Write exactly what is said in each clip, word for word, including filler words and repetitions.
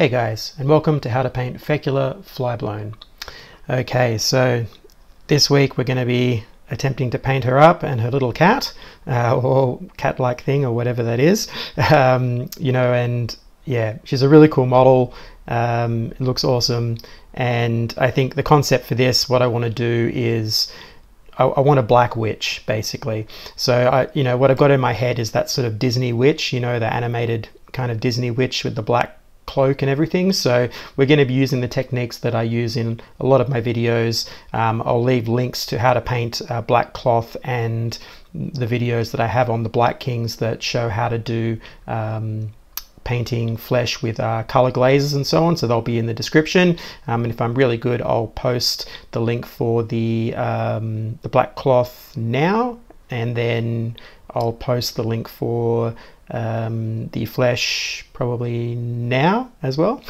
Hey guys, and welcome to how to paint Fecula Flyblown. Okay, so this week we're going to be attempting to paint her up and her little cat, uh, or cat-like thing, or whatever that is. Um, you know, and yeah, she's a really cool model. Um, it looks awesome, and I think the concept for this, what I want to do is I, I want a black witch, basically. So I, you know, what I've got in my head is that sort of Disney witch, you know, the animated kind of Disney witch with the black cloak and everything. So we're going to be using the techniques that I use in a lot of my videos. Um, I'll leave links to how to paint uh, black cloth and the videos that I have on the BlightKings that show how to do um, painting flesh with uh, color glazes and so on. So they'll be in the description. Um, and if I'm really good, I'll post the link for the um, the black cloth now, and then I'll post the link for um, the flesh probably now as well,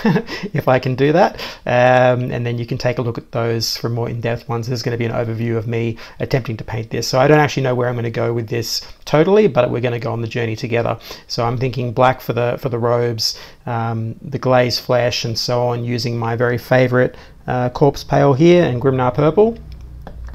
if I can do that. Um, and then you can take a look at those for more in-depth ones. There's going to be an overview of me attempting to paint this. So I don't actually know where I'm going to go with this totally, but we're going to go on the journey together. So I'm thinking black for the for the robes, um, the glaze flesh and so on, using my very favorite uh, Corpse Pale here and Grimnir Purple.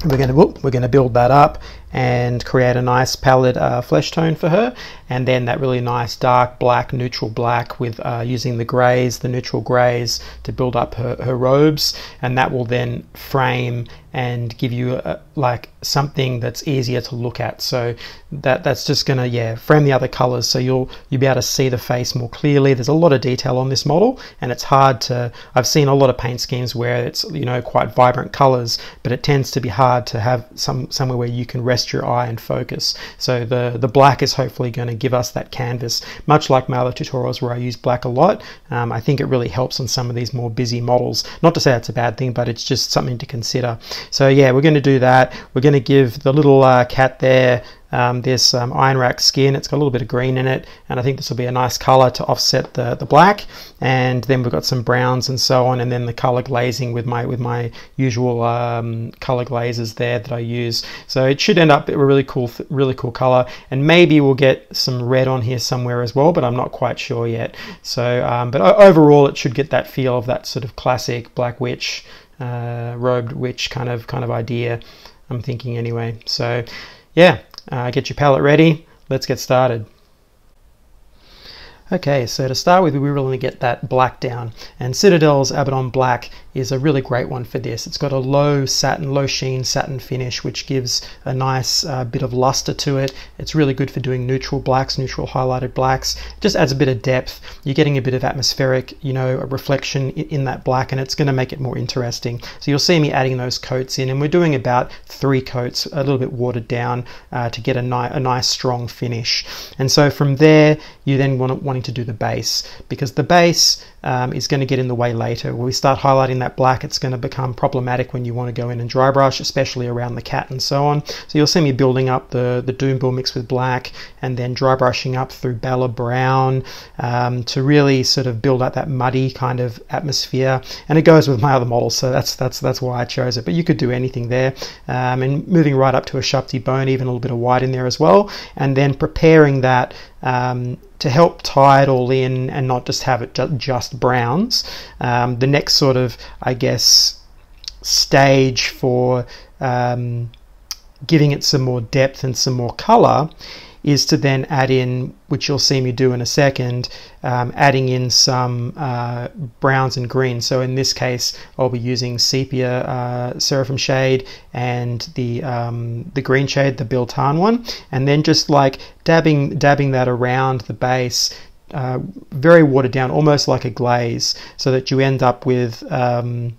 We're going to whoop, we're going to build that up and create a nice pallid uh, flesh tone for her, and then that really nice dark black, neutral black with uh, using the greys, the neutral greys to build up her, her robes, and that will then frame and give you a, like something that's easier to look at. So that that's just gonna yeah frame the other colors, so you'll you'll be able to see the face more clearly. There's a lot of detail on this model, and it's hard to. I've seen a lot of paint schemes where it's you know quite vibrant colors, but it tends to be hard to have some somewhere where you can rest your eye and focus. So the the black is hopefully going to give us that canvas, much like my other tutorials where I use black a lot. um, I think it really helps on some of these more busy models. Not to say that's a bad thing, but it's just something to consider. So yeah, we're going to do that. We're going to give the little uh, cat there um, this um, Iron Rock skin. It's got a little bit of green in it, and I think this will be a nice color to offset the the black, and then we've got some browns and so on, and then the color glazing with my with my usual um, color glazes there that I use. So it should end up a really cool really cool color, and maybe we'll get some red on here somewhere as well, but I'm not quite sure yet. So um, but overall it should get that feel of that sort of classic black witch, uh, robed witch kind of kind of idea, I'm thinking anyway. So yeah, Uh, get your palette ready, let's get started. Okay, so to start with, we really want to get that black down, and Citadel's Abaddon Black is a really great one for this. It's got a low satin, low sheen satin finish, which gives a nice uh, bit of luster to it. It's really good for doing neutral blacks, neutral highlighted blacks. It just adds a bit of depth. You're getting a bit of atmospheric, you know, a reflection in that black, and it's going to make it more interesting. So you'll see me adding those coats in, and we're doing about three coats, a little bit watered down, uh, to get a, ni a nice strong finish. And so from there, you then want to want to do the base, because the base um, is going to get in the way later. When we start highlighting that black, it's going to become problematic when you want to go in and dry brush, especially around the cat and so on. So you'll see me building up the, the Doombull mixed with black, and then dry brushing up through Balor Brown um, to really sort of build up that muddy kind of atmosphere. And it goes with my other models, so that's that's that's why I chose it. But you could do anything there. Um, and moving right up to a Ushabti Bone, even a little bit of white in there as well, and then preparing that Um, to help tie it all in and not just have it ju just browns. Um, the next sort of, I guess, stage for um, giving it some more depth and some more color is to then add in, which you'll see me do in a second, um, adding in some uh, browns and greens. So in this case, I'll be using sepia, uh, Seraphin Shade, and the um, the green shade, the Biltan one, and then just like dabbing dabbing that around the base, uh, very watered down, almost like a glaze, so that you end up with Um,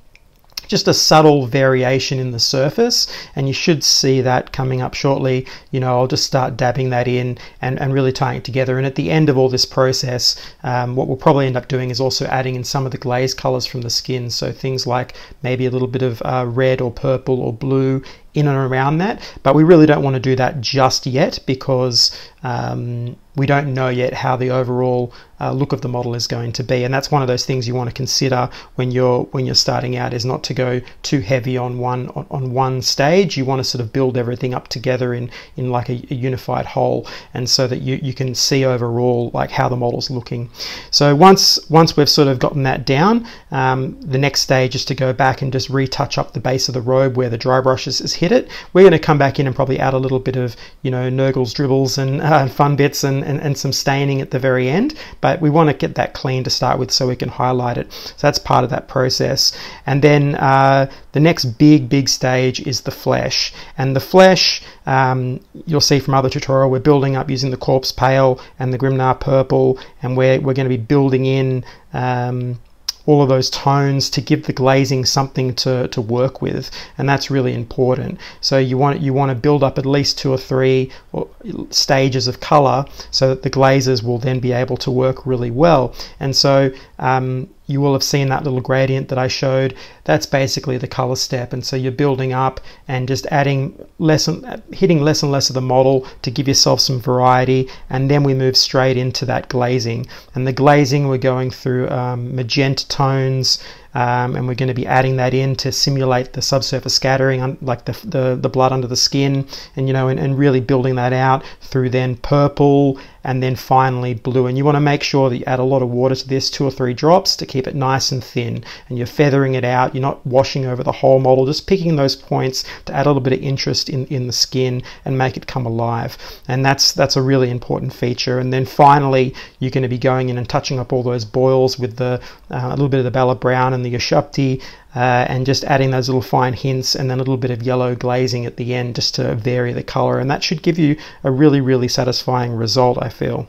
just a subtle variation in the surface, and you should see that coming up shortly. You know, I'll just start dabbing that in and, and really tying it together. And at the end of all this process, um, what we'll probably end up doing is also adding in some of the glaze colors from the skin. So things like maybe a little bit of uh, red or purple or blue in and around that, but we really don't want to do that just yet because um, we don't know yet how the overall uh, look of the model is going to be. And that's one of those things you want to consider when you're when you're starting out, is not to go too heavy on one on, on one stage. You want to sort of build everything up together in in like a, a unified whole, and so that you, you can see overall like how the model's looking. So once once we've sort of gotten that down, um, the next stage is to go back and just retouch up the base of the robe where the dry brush has hit it. We're going to come back in and probably add a little bit of, you know, Nurgle's Dribbles and uh, fun bits and And, and some staining at the very end, but we want to get that clean to start with so we can highlight it. So that's part of that process. And then uh, the next big big stage is the flesh, and the flesh um, you'll see from other tutorial, we're building up using the Corpse Pale and the Grimnir Purple, and we're, we're going to be building in um, all of those tones to give the glazing something to, to work with, and that's really important. So you want you want to build up at least two or three stages of color so that the glazes will then be able to work really well. And so um, you will have seen that little gradient that I showed. That's basically the color step, and so you're building up and just adding less and hitting less and less of the model to give yourself some variety, and then we move straight into that glazing. And the glazing, we're going through um, magenta tones, Um, and we're going to be adding that in to simulate the subsurface scattering, like the, the, the blood under the skin, and you know, and, and really building that out through then purple and then finally blue. And you want to make sure that you add a lot of water to this, two or three drops, to keep it nice and thin, and you're feathering it out. You're not washing over the whole model, just picking those points to add a little bit of interest in, in the skin and make it come alive. And that's that's a really important feature. And then finally you're going to be going in and touching up all those boils with the uh, a little bit of the Balor Brown and the Ushabti, uh, and just adding those little fine hints, and then a little bit of yellow glazing at the end just to vary the color, and that should give you a really really satisfying result, I feel.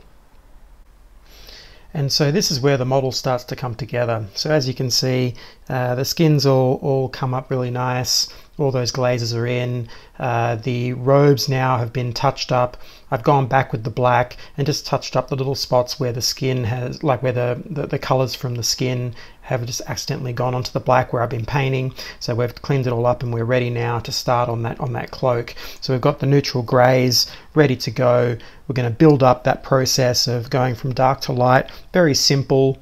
And so this is where the model starts to come together. So as you can see, uh, the skins all, all come up really nice, all those glazes are in, uh, the robes now have been touched up. I've gone back with the black and just touched up the little spots where the skin has, like where the, the, the colors from the skin have just accidentally gone onto the black where I've been painting. So we've cleaned it all up and we're ready now to start on that on that cloak. So we've got the neutral grays ready to go. We're going to build up that process of going from dark to light, very simple,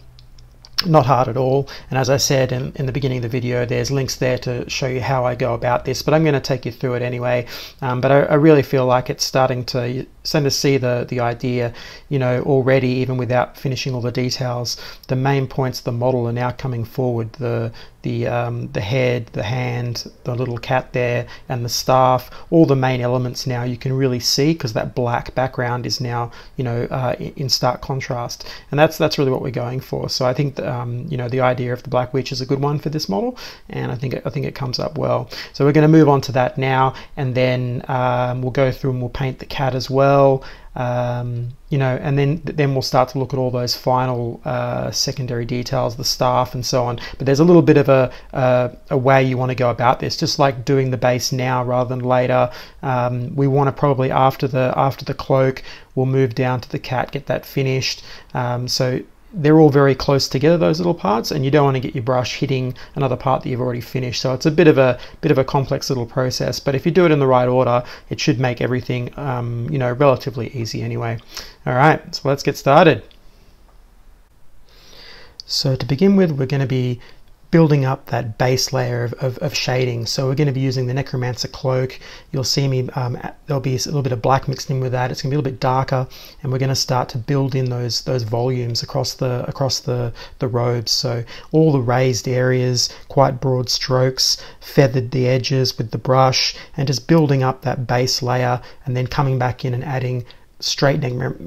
not hard at all. And as I said in, in the beginning of the video, there's links there to show you how I go about this, but I'm going to take you through it anyway. Um, but I, I really feel like it's starting to starting to see the the idea, you know, already, even without finishing all the details. The main points of the model are now coming forward, the the um, the head, the hand, the little cat there, and the staff. All the main elements now you can really see, because that black background is now, you know, uh, in stark contrast, and that's that's really what we're going for. So I think that, Um, you know, the idea of the Black Witch is a good one for this model, and I think it, I think it comes up well. So we're going to move on to that now, and then um, we'll go through and we'll paint the cat as well, um, you know, and then then we'll start to look at all those final uh, secondary details, the staff and so on. But there's a little bit of a, a, a way you want to go about this, just like doing the base now rather than later. Um, we want to probably after the after the cloak, we'll move down to the cat, get that finished. Um, so they're all very close together, those little parts, and you don't want to get your brush hitting another part that you've already finished. So it's a bit of a bit of a complex little process, but if you do it in the right order, it should make everything um, you know, relatively easy anyway. All right, so let's get started. So to begin with, we're going to be building up that base layer of, of, of shading. So we're going to be using the Necromancer Cloak. You'll see me, um, there'll be a little bit of black mixed in with that. It's going to be a little bit darker, and we're going to start to build in those those volumes across the across the, the robes. So all the raised areas, quite broad strokes, feathered the edges with the brush, and just building up that base layer, and then coming back in and adding straight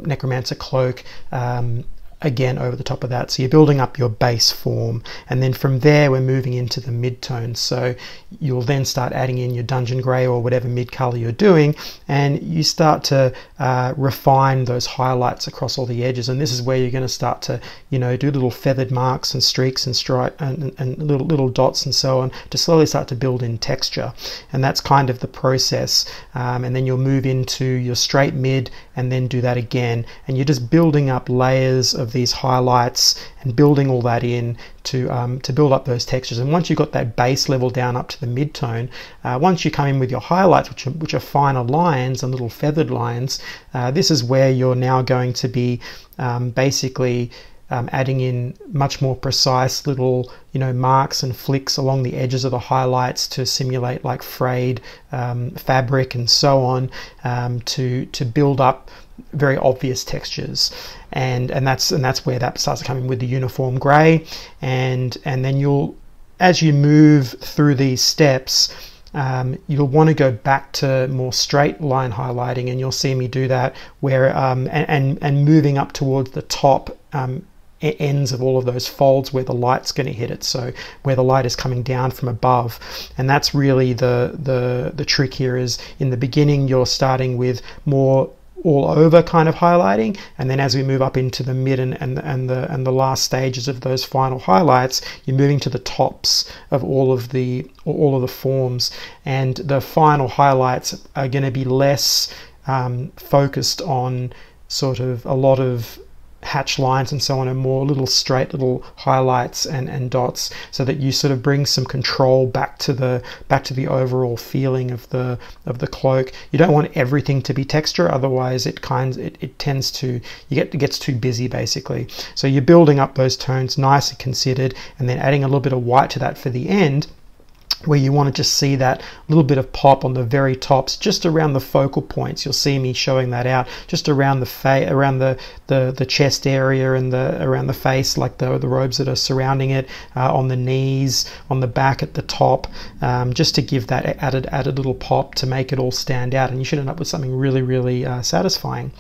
Necromancer Cloak um, again over the top of that. So you're building up your base form, and then from there we're moving into the mid-tones. So you'll then start adding in your Dungeon Grey or whatever mid-color you're doing, and you start to uh, refine those highlights across all the edges. And this is where you're going to start to, you know, do little feathered marks and streaks and stripe and, and little little dots and so on, to slowly start to build in texture. And that's kind of the process, um, and then you'll move into your straight mid and then do that again, and you're just building up layers of of these highlights and building all that in to um, to build up those textures. And once you've got that base level down up to the mid-tone, uh, once you come in with your highlights, which are, which are finer lines and little feathered lines, uh, this is where you're now going to be um, basically Um, adding in much more precise little, you know, marks and flicks along the edges of the highlights to simulate like frayed um, fabric and so on, um, to to build up very obvious textures, and and that's and that's where that starts coming with the uniform grey, and and then you'll, as you move through these steps, Um, you'll want to go back to more straight line highlighting, and you'll see me do that where um, and, and and moving up towards the top um, ends of all of those folds where the light's going to hit it, so where the light is coming down from above. And that's really the the the trick here is, in the beginning you're starting with more all over kind of highlighting, and then as we move up into the mid and, and, and the and the last stages of those final highlights, you're moving to the tops of all of the all of the forms, and the final highlights are going to be less um, focused on sort of a lot of hatch lines and so on, and more little straight little highlights and and dots, so that you sort of bring some control back to the back to the overall feeling of the of the cloak. You don't want everything to be texture, otherwise it kinds it, it tends to you get it gets too busy basically. So you're building up those tones nice and considered, and then adding a little bit of white to that for the end, where you want to just see that little bit of pop on the very tops, just around the focal points. You'll see me showing that out, just around the face, around the, the the chest area, and the around the face, like the the robes that are surrounding it, uh, on the knees, on the back, at the top, um, just to give that added added little pop to make it all stand out. And you should end up with something really really uh, satisfying.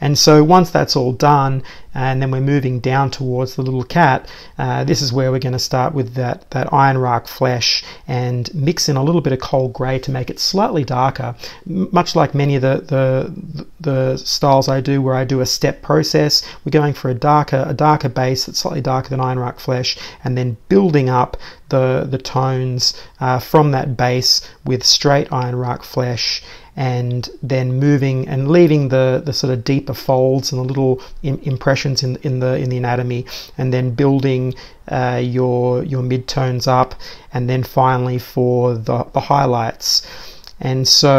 And so once that's all done, and then we're moving down towards the little cat, uh, this is where we're going to start with that that Iron Rock Flesh, and mix in a little bit of cold grey to make it slightly darker, much like many of the, the the styles I do, where I do a step process. We're going for a darker a darker base that's slightly darker than Iron Rock Flesh, and then building up the the tones uh, from that base with straight Iron Rock Flesh, and then moving and leaving the the sort of deeper folds and the little im impressions in in the in the anatomy, and then building uh, your your midtones up, and then finally for the, the highlights. And so,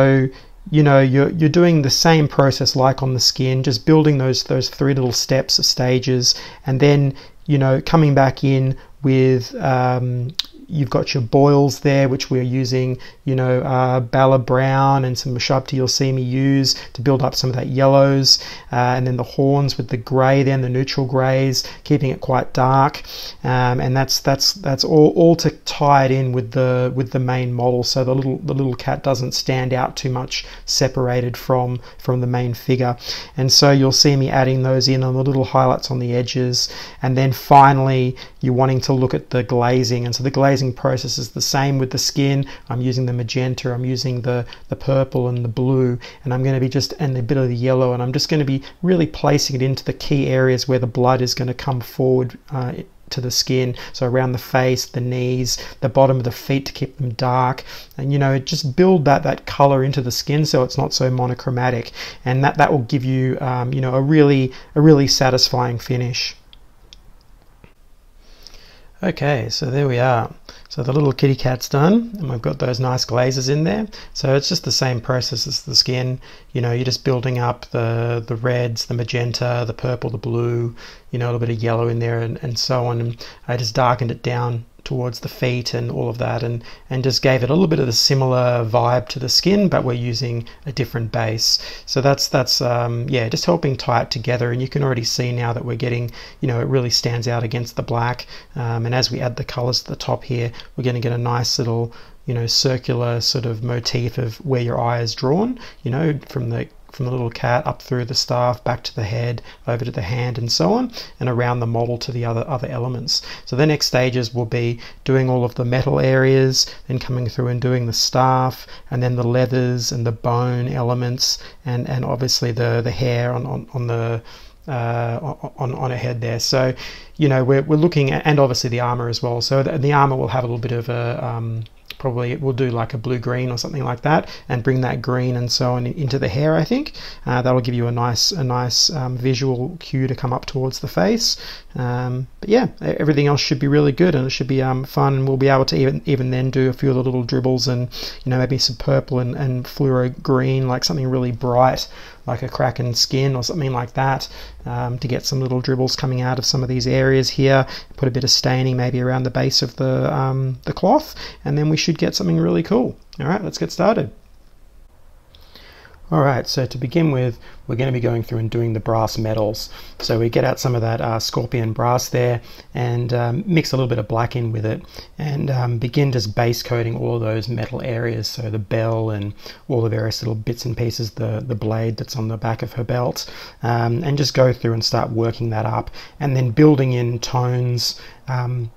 you know, you're you're doing the same process like on the skin, just building those those three little steps or stages, and then, you know, coming back in with um, you've got your boils there, which we're using, you know, uh, Bella Brown and some Mashabti you'll see me use to build up some of that yellows, uh, and then the horns with the grey, then the neutral greys, keeping it quite dark, um, and that's that's that's all all to tie it in with the with the main model, so the little the little cat doesn't stand out too much, separated from from the main figure. And so you'll see me adding those in on the little highlights on the edges, and then finally you're wanting to look at the glazing. And so the glazing process is the same with the skin. I'm using the magenta, I'm using the the purple and the blue, and I'm going to be just and a bit of the yellow, and I'm just going to be really placing it into the key areas where the blood is going to come forward uh, to the skin, so around the face, the knees, the bottom of the feet, to keep them dark, and, you know, just build that that color into the skin so it's not so monochromatic, and that that will give you um, you know, a really a really satisfying finish. Okay, so there we are. So the little kitty cat's done, and we've got those nice glazes in there. So it's just the same process as the skin. You know, you're just building up the the reds, the magenta, the purple, the blue, you know, a little bit of yellow in there, and, and so on. And I just darkened it down towards the feet and all of that, and and just gave it a little bit of a similar vibe to the skin, but we're using a different base. So that's that's um, yeah, just helping tie it together. And you can already see now that we're getting, you know, it really stands out against the black, um, and as we add the colors to the top here, we're going to get a nice little, you know, circular sort of motif of where your eye is drawn, you know, from the from the little cat up through the staff, back to the head, over to the hand, and so on, and around the model to the other other elements. So the next stages will be doing all of the metal areas, then coming through and doing the staff, and then the leathers and the bone elements, and and obviously the the hair on on, on the uh on on a head there. So, you know, we're, we're looking at, and obviously the armor as well. So the, the armor will have a little bit of a um probably we'll do like a blue-green or something like that, and bring that green and so on into the hair, I think. Uh, that'll give you a nice a nice um, visual cue to come up towards the face. Um, but yeah, everything else should be really good, and it should be um, fun, and we'll be able to even, even then do a few of the little dribbles, and you know, maybe some purple and, and fluoro green, like something really bright, like a Kraken Skin or something like that, um, to get some little dribbles coming out of some of these areas here. Put a bit of staining maybe around the base of the, um, the cloth, and then we should get something really cool. All right, let's get started. Alright, so to begin with, we're going to be going through and doing the brass metals. So we get out some of that uh, scorpion brass there, and um, mix a little bit of black in with it, and um, begin just base coating all of those metal areas. So the bell and all the various little bits and pieces, the, the blade that's on the back of her belt, um, and just go through and start working that up, and then building in tones um,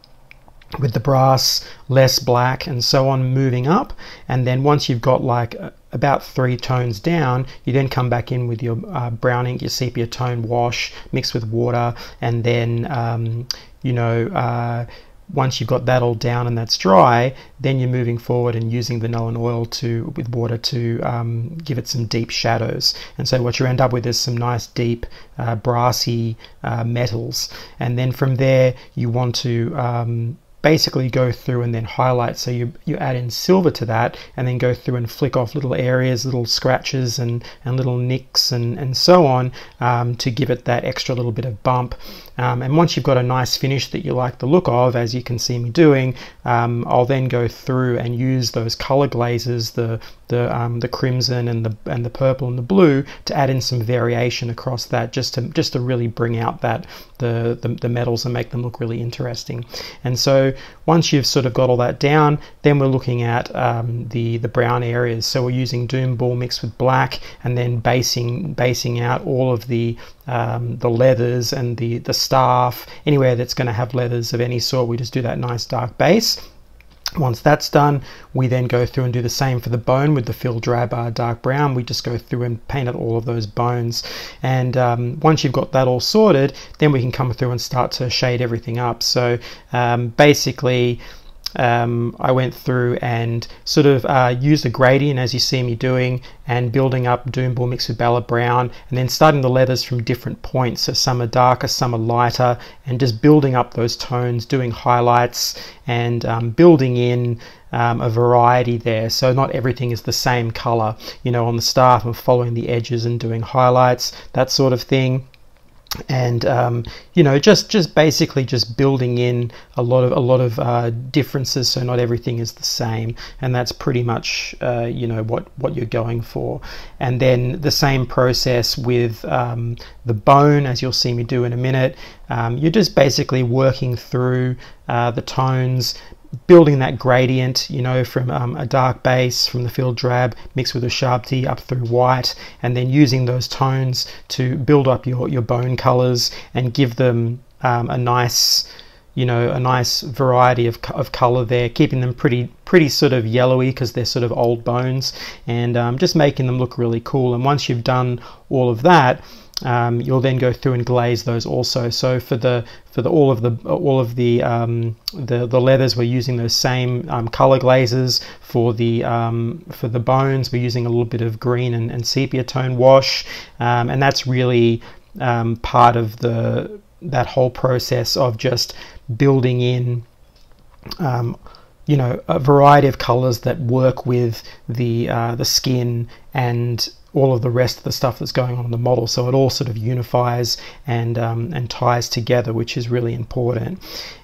with the brass, less black, and so on, moving up. And then once you've got like a, about three tones down, you then come back in with your uh, brown ink, your sepia tone wash mixed with water, and then um, you know uh, once you've got that all down and that's dry, then you're moving forward and using the Nuln Oil to with water to um, give it some deep shadows. And so what you end up with is some nice deep uh, brassy uh, metals, and then from there you want to um, basically go through and then highlight. So you, you add in silver to that, and then go through and flick off little areas, little scratches and, and little nicks and, and so on, um, to give it that extra little bit of bump. Um, and once you've got a nice finish that you like the look of, as you can see me doing, um, I'll then go through and use those color glazes, the the um, the crimson and the and the purple and the blue, to add in some variation across that, just to just to really bring out that the the, the metals and make them look really interesting. And so once you've sort of got all that down, then we're looking at um, the the brown areas. So we're using Doombull mixed with black, and then basing basing out all of the um, the leathers and the the staff, anywhere that's going to have leathers of any sort. We just do that nice dark base. Once that's done, we then go through and do the same for the bone with the Field Drab uh, dark brown. We just go through and paint out all of those bones, and um, once you've got that all sorted, then we can come through and start to shade everything up. So um, basically Um, I went through and sort of uh, used a gradient, as you see me doing, and building up Doombull mixed with Balor Brown, and then starting the leathers from different points. So some are darker, some are lighter, and just building up those tones, doing highlights, and um, building in Um, a variety there, so not everything is the same color. You know, on the staff I'm following the edges and doing highlights, that sort of thing. And um, you know, just just basically just building in a lot of a lot of uh, differences, so not everything is the same. And that's pretty much uh, you know what what you're going for. And then the same process with um, the bone, as you'll see me do in a minute. Um, you're just basically working through uh, the tones, building that gradient, you know, from um, a dark base from the Field Drab mixed with a Sharp T up through white, and then using those tones to build up your, your bone colors and give them um, a nice, you know, a nice variety of, of color there, keeping them pretty pretty sort of yellowy because they're sort of old bones, and um, just making them look really cool. And once you've done all of that, um, you'll then go through and glaze those also. So for the for the all of the all of the um, the, the leathers, we're using those same um, color glazes. For the um, for the bones, we're using a little bit of green and, and sepia tone wash, um, and that's really um, part of the that whole process of just building in um, you know a variety of colors that work with the uh, the skin and all of the rest of the stuff that's going on in the model, so it all sort of unifies and um, and ties together, which is really important.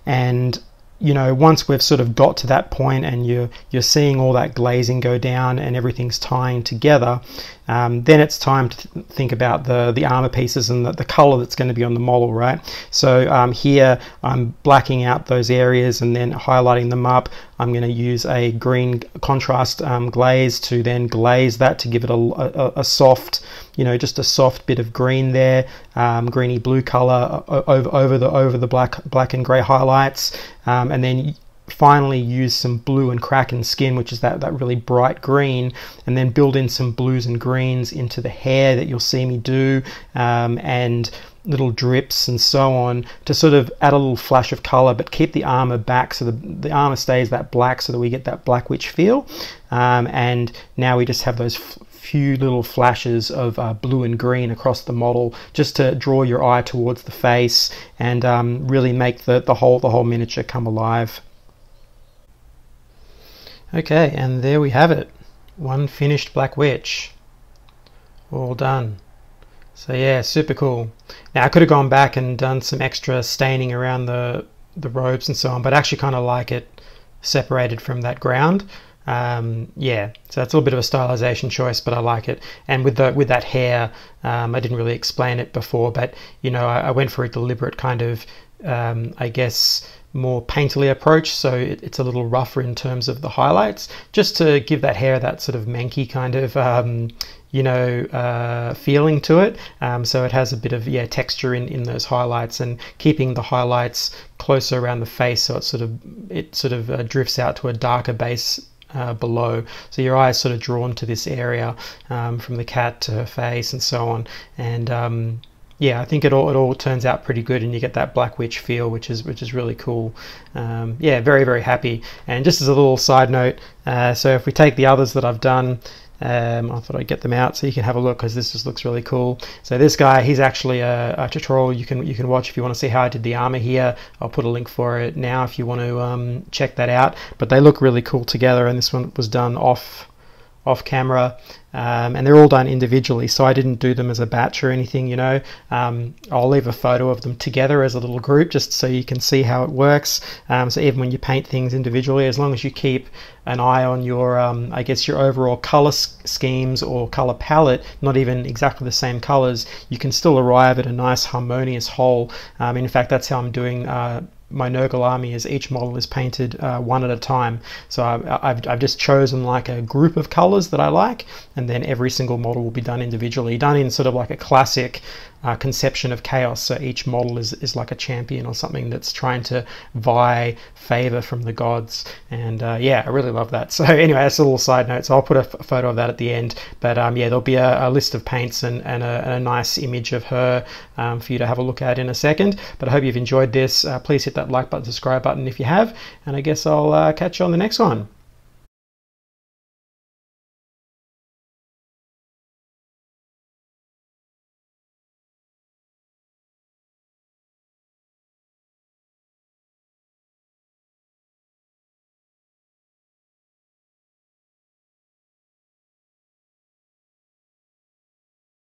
And you know, once we've sort of got to that point and you're you're seeing all that glazing go down and everything's tying together, um, then it's time to th think about the the armor pieces and the, the color that's going to be on the model, right? So um, here I'm blacking out those areas and then highlighting them up. I'm going to use a green contrast um, glaze to then glaze that to give it a, a, a soft, you know, just a soft bit of green there, um, greeny blue color over over the over the black black and gray highlights, um, and then finally use some blue and Kraken Skin, which is that that really bright green, and then build in some blues and greens into the hair that you'll see me do, um, and little drips and so on to sort of add a little flash of color, but keep the armor back so the, the armor stays that black so that we get that Black Witch feel. Um, and now we just have those f few little flashes of uh, blue and green across the model just to draw your eye towards the face and um, really make the, the whole the whole miniature come alive. Okay, and there we have it. One finished Black Witch. All done. So yeah, super cool. Now I could have gone back and done some extra staining around the, the robes and so on, but I actually kind of like it separated from that ground. Um, yeah, so that's a little bit of a stylization choice, but I like it. And with the with that hair, um, I didn't really explain it before, but you know, I, I went for a deliberate kind of, um, I guess, more painterly approach, so it, it's a little rougher in terms of the highlights, just to give that hair that sort of manky kind of, um, you know, uh, feeling to it. Um, so it has a bit of yeah texture in in those highlights, and keeping the highlights closer around the face, so it sort of it sort of uh, drifts out to a darker base. Uh, below, so your eye is sort of drawn to this area, um, from the cat to her face and so on, and um, yeah, I think it all it all turns out pretty good, and you get that Black Witch feel, which is which is really cool. Um, yeah, very very happy. And just as a little side note, uh, so if we take the others that I've done, um, I thought I'd get them out so you can have a look, because this just looks really cool. So this guy, he's actually a, a tutorial you can you can watch if you want to see how I did the armor here. I'll put a link for it now if you want to um, check that out. But they look really cool together, and this one was done off off camera, um, and they're all done individually, so I didn't do them as a batch or anything, you know. um, I'll leave a photo of them together as a little group just so you can see how it works. Um, so even when you paint things individually, as long as you keep an eye on your um, I guess your overall color schemes or color palette, not even exactly the same colors, you can still arrive at a nice harmonious whole. Um, in fact, that's how I'm doing uh, my Nurgle army, is each model is painted uh, one at a time. So I, I've, I've just chosen like a group of colors that I like, and then every single model will be done individually, done in sort of like a classic uh, conception of chaos. So each model is, is like a champion or something that's trying to vie favor from the gods, and uh, yeah, I really love that. So anyway, that's a little side note, so I'll put a photo of that at the end. But um, yeah, there'll be a, a list of paints and, and, a, and a nice image of her um, for you to have a look at in a second. But I hope you've enjoyed this. Uh, please hit that like button, subscribe button if you have, and I guess I'll uh, catch you on the next one.